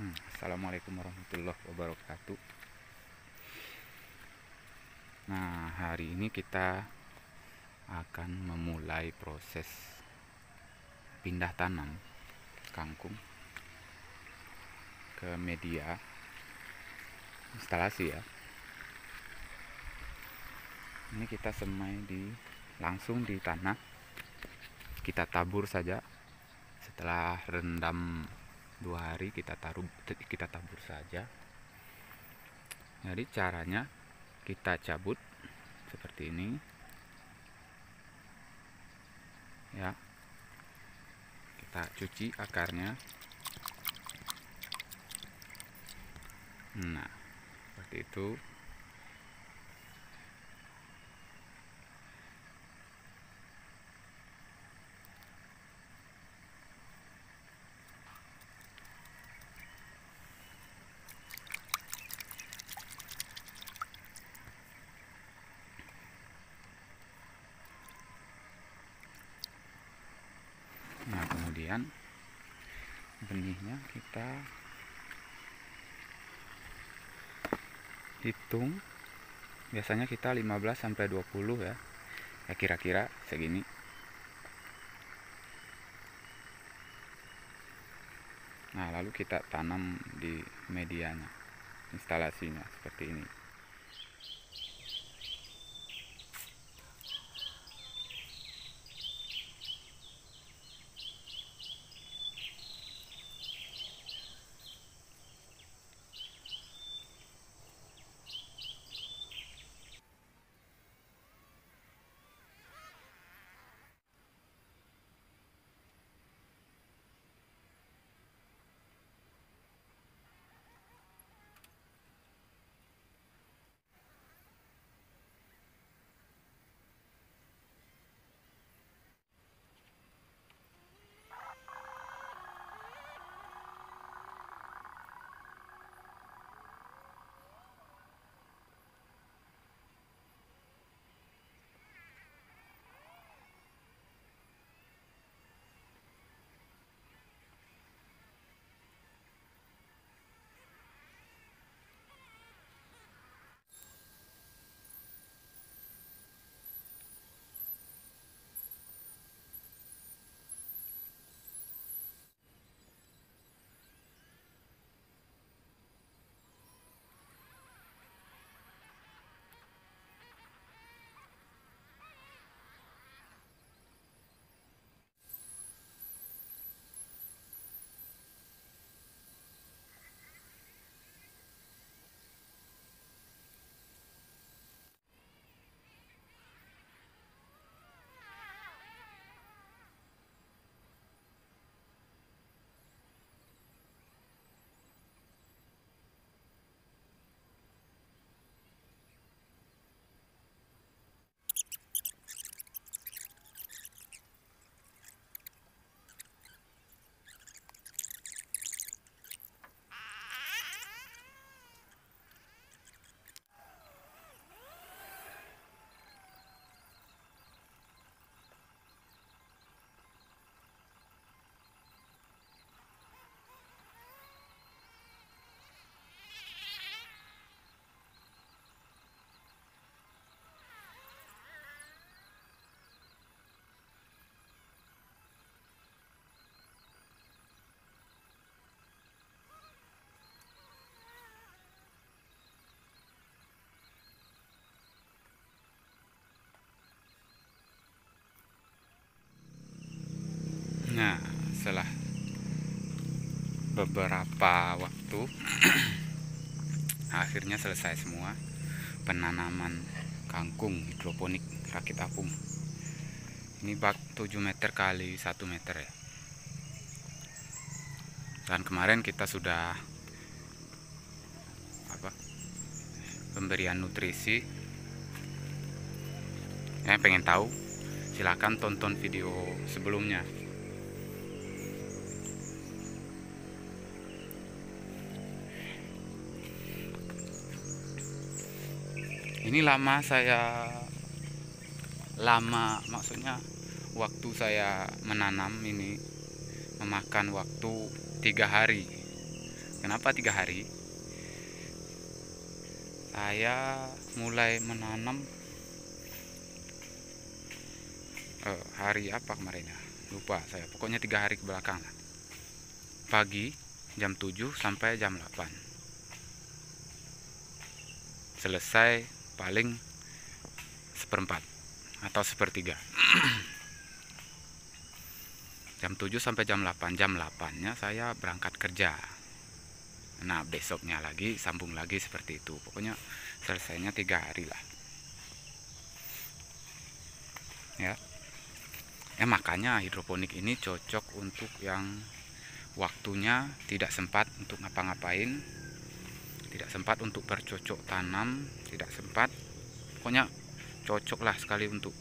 Assalamualaikum warahmatullahi wabarakatuh. Nah, hari ini kita akan memulai proses pindah tanam kangkung ke media instalasi ya. Ini kita semai langsung di tanah, kita tabur saja. Setelah rendam 2 hari kita tabur saja. Jadi caranya kita cabut seperti ini ya, kita cuci akarnya. Nah, seperti itu. Nah, kemudian benihnya kita hitung, biasanya kita 15 sampai 20 ya, kira-kira segini. Nah, lalu kita tanam di medianya, instalasinya seperti ini. Nah, setelah beberapa waktu akhirnya selesai semua penanaman kangkung hidroponik rakit apung. Ini bak 7 meter kali 1 meter ya. Dan kemarin kita sudah pemberian nutrisi. Yang pengen tahu silakan tonton video sebelumnya. Ini maksudnya waktu saya menanam ini memakan waktu 3 hari Kenapa 3 hari? Saya mulai menanam hari apa kemarin ya, lupa saya, pokoknya 3 hari ke belakang, pagi jam 7 sampai jam 8, selesai paling 1/4 atau 1/3. Jam 7 sampai jam 8, jam 8 nya saya berangkat kerja. Nah, besoknya lagi sambung lagi seperti itu. Pokoknya selesainya 3 hari lah. Ya. Makanya hidroponik ini cocok untuk yang waktunya tidak sempat untuk ngapa-ngapain, tidak sempat untuk bercocok tanam, tidak sempat. Pokoknya cocok lah sekali untuk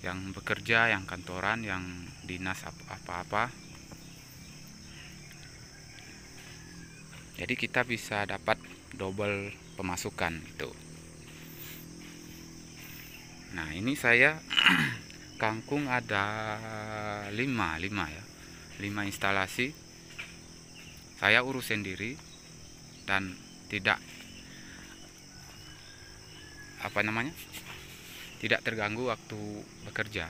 yang bekerja, yang kantoran, yang dinas apa-apa. Jadi kita bisa dapat double pemasukan itu. Nah, ini saya kangkung ada 5 instalasi. Saya urus sendiri dan tidak tidak terganggu waktu bekerja.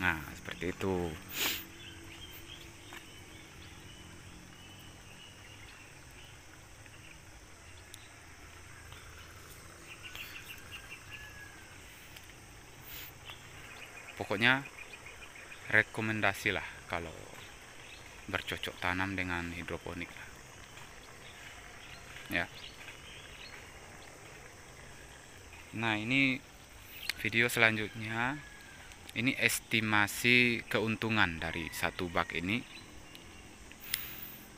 Nah, seperti itu. Pokoknya rekomendasi lah kalau bercocok tanam dengan hidroponik lah. Ya. Nah, ini video selanjutnya. Ini estimasi keuntungan dari 1 bak ini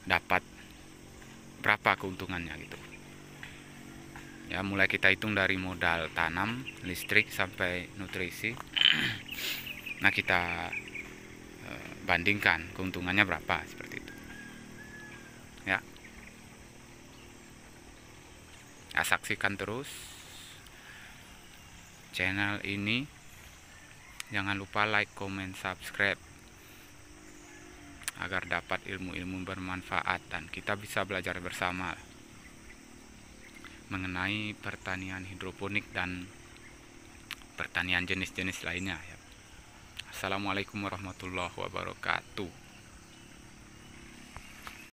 dapat berapa keuntungannya gitu. Ya, mulai kita hitung dari modal tanam, listrik sampai nutrisi. Nah, kita bandingkan keuntungannya berapa seperti itu. Ya. Ya, saksikan terus channel ini. Jangan lupa like, comment, subscribe agar dapat ilmu-ilmu bermanfaat dan kita bisa belajar bersama mengenai pertanian hidroponik dan pertanian jenis-jenis lainnya. Assalamualaikum warahmatullahi wabarakatuh.